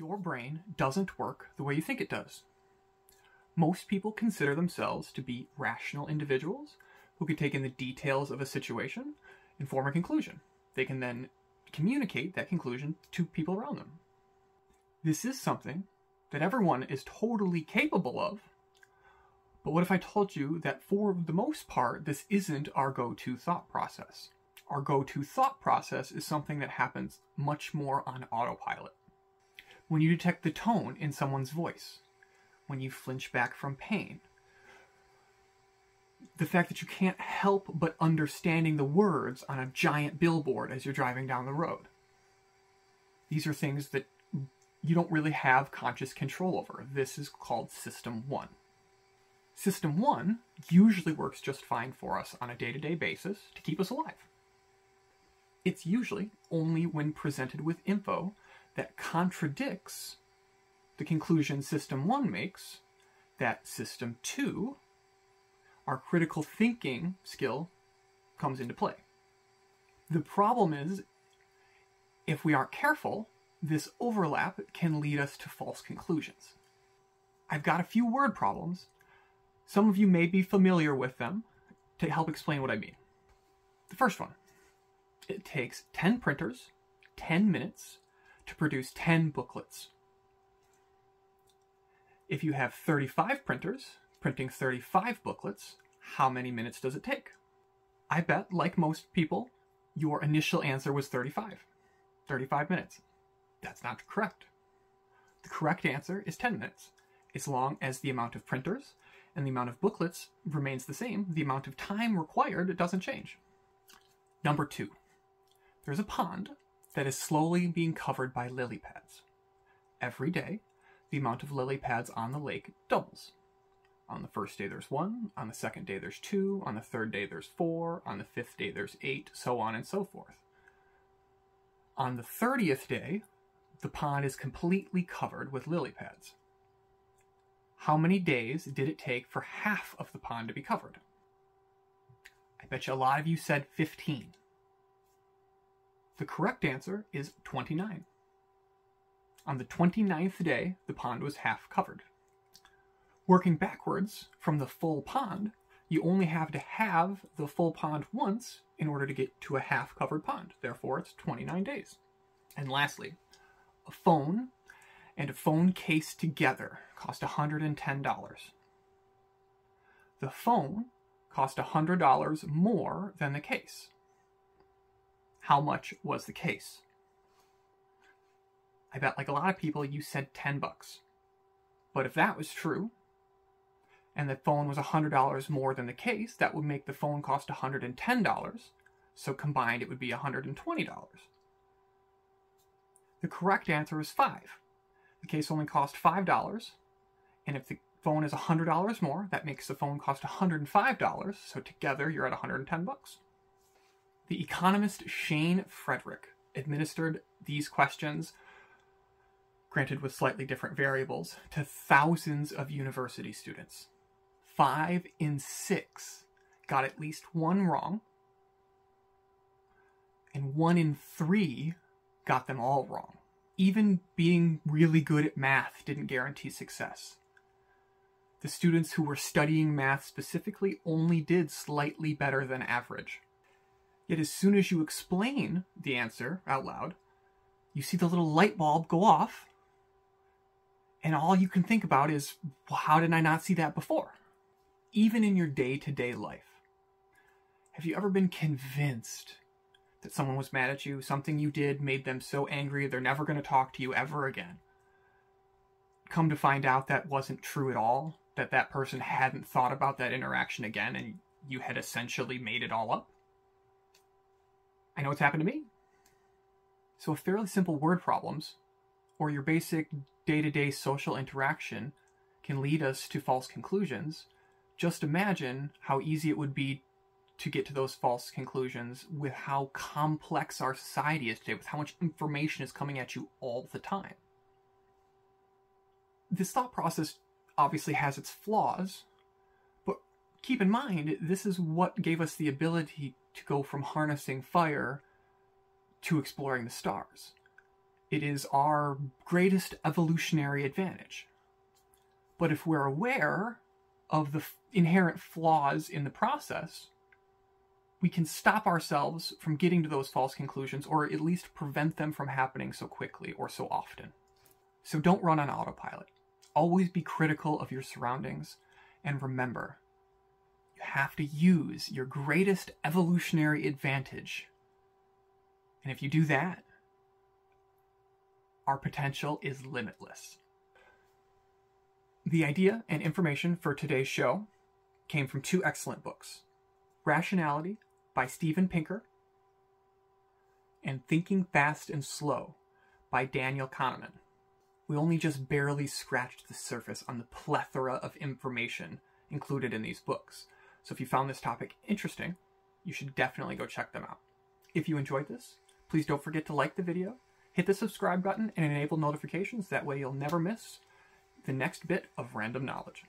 Your brain doesn't work the way you think it does. Most people consider themselves to be rational individuals who can take in the details of a situation and form a conclusion. They can then communicate that conclusion to people around them. This is something that everyone is totally capable of, but what if I told you that for the most part, this isn't our go-to thought process? Our go-to thought process is something that happens much more on autopilot. When you detect the tone in someone's voice, when you flinch back from pain, the fact that you can't help but understanding the words on a giant billboard as you're driving down the road. These are things that you don't really have conscious control over. This is called System 1. System 1 usually works just fine for us on a day-to-day basis to keep us alive. It's usually only when presented with info that contradicts the conclusion System 1 makes that System 2, our critical thinking skill, comes into play. The problem is, if we aren't careful, this overlap can lead us to false conclusions. I've got a few word problems. Some of you may be familiar with them to help explain what I mean. The first one, it takes 10 printers, 10 minutes, to produce 10 booklets. If you have 35 printers printing 35 booklets, how many minutes does it take? I bet, like most people, your initial answer was 35 minutes. That's not correct. The correct answer is 10 minutes. As long as the amount of printers and the amount of booklets remains the same, the amount of time required doesn't change. Number 2, there's a pond that is slowly being covered by lily pads. Every day, the amount of lily pads on the lake doubles. On the first day there's 1, on the second day there's 2, on the third day there's 4, on the fifth day there's 8, so on and so forth. On the 30th day, the pond is completely covered with lily pads. How many days did it take for half of the pond to be covered? I bet you a lot of you said 15. The correct answer is 29. On the 29th day, the pond was half covered. Working backwards from the full pond, you only have to have the full pond once in order to get to a half-covered pond. Therefore, it's 29 days. And lastly, a phone and a phone case together cost $110. The phone cost $100 more than the case. How much was the case? I bet, like a lot of people, you said 10 bucks. But if that was true, and the phone was $100 more than the case, that would make the phone cost $110. So combined, it would be $120. The correct answer is 5. The case only cost $5. And if the phone is $100 more, that makes the phone cost $105. So together, you're at 110 bucks. The economist Shane Frederick administered these questions, granted with slightly different variables, to thousands of university students. 5 in 6 got at least one wrong, and 1 in 3 got them all wrong. Even being really good at math didn't guarantee success. The students who were studying math specifically only did slightly better than average. Yet as soon as you explain the answer out loud, you see the little light bulb go off, and all you can think about is, well, how did I not see that before? Even in your day-to-day life, have you ever been convinced that someone was mad at you, something you did made them so angry they're never going to talk to you ever again? Come to find out that wasn't true at all, that that person hadn't thought about that interaction again, and you had essentially made it all up? I know it's happened to me. So if fairly simple word problems or your basic day-to-day social interaction can lead us to false conclusions, just imagine how easy it would be to get to those false conclusions with how complex our society is today, with how much information is coming at you all the time. This thought process obviously has its flaws, but keep in mind, this is what gave us the ability to go from harnessing fire to exploring the stars. It is our greatest evolutionary advantage. But if we're aware of the inherent flaws in the process, we can stop ourselves from getting to those false conclusions, or at least prevent them from happening so quickly or so often. So don't run on autopilot. Always be critical of your surroundings, and remember, you have to use your greatest evolutionary advantage. And if you do that, our potential is limitless. The idea and information for today's show came from two excellent books, Rationality by Steven Pinker and Thinking Fast and Slow by Daniel Kahneman. We only just barely scratched the surface on the plethora of information included in these books. So if you found this topic interesting, you should definitely go check them out. If you enjoyed this, please don't forget to like the video, hit the subscribe button, and enable notifications. That way you'll never miss the next bit of random knowledge.